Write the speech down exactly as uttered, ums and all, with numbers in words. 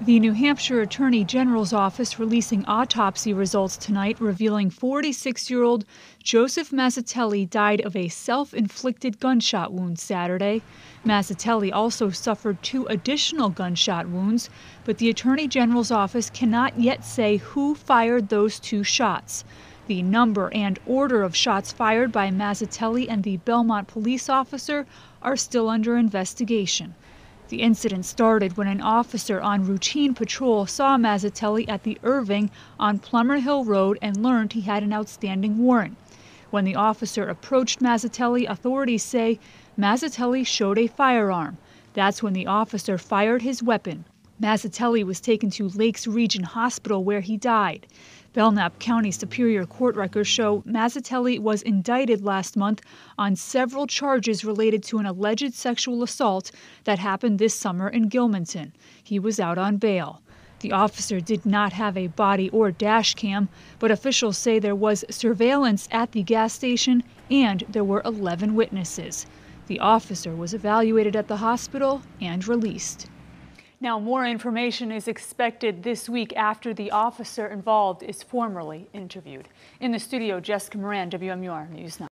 The New Hampshire Attorney General's office releasing autopsy results tonight, revealing forty-six-year-old Joseph Mazzitelli died of a self-inflicted gunshot wound Saturday. Mazzitelli also suffered two additional gunshot wounds, but the Attorney General's office cannot yet say who fired those two shots. The number and order of shots fired by Mazzitelli and the Belmont police officer are still under investigation. The incident started when an officer on routine patrol saw Mazzitelli at the Irving on Plummer Hill Road and learned he had an outstanding warrant. When the officer approached Mazzitelli, authorities say Mazzitelli showed a firearm. That's when the officer fired his weapon. Mazzitelli was taken to Lakes Region Hospital where he died. Belknap County Superior Court records show Mazzitelli was indicted last month on several charges related to an alleged sexual assault that happened this summer in Gilmanton. He was out on bail. The officer did not have a body or dash cam, but officials say there was surveillance at the gas station and there were eleven witnesses. The officer was evaluated at the hospital and released. Now, more information is expected this week after the officer involved is formally interviewed. In the studio, Jessica Moran, W M U R News nine.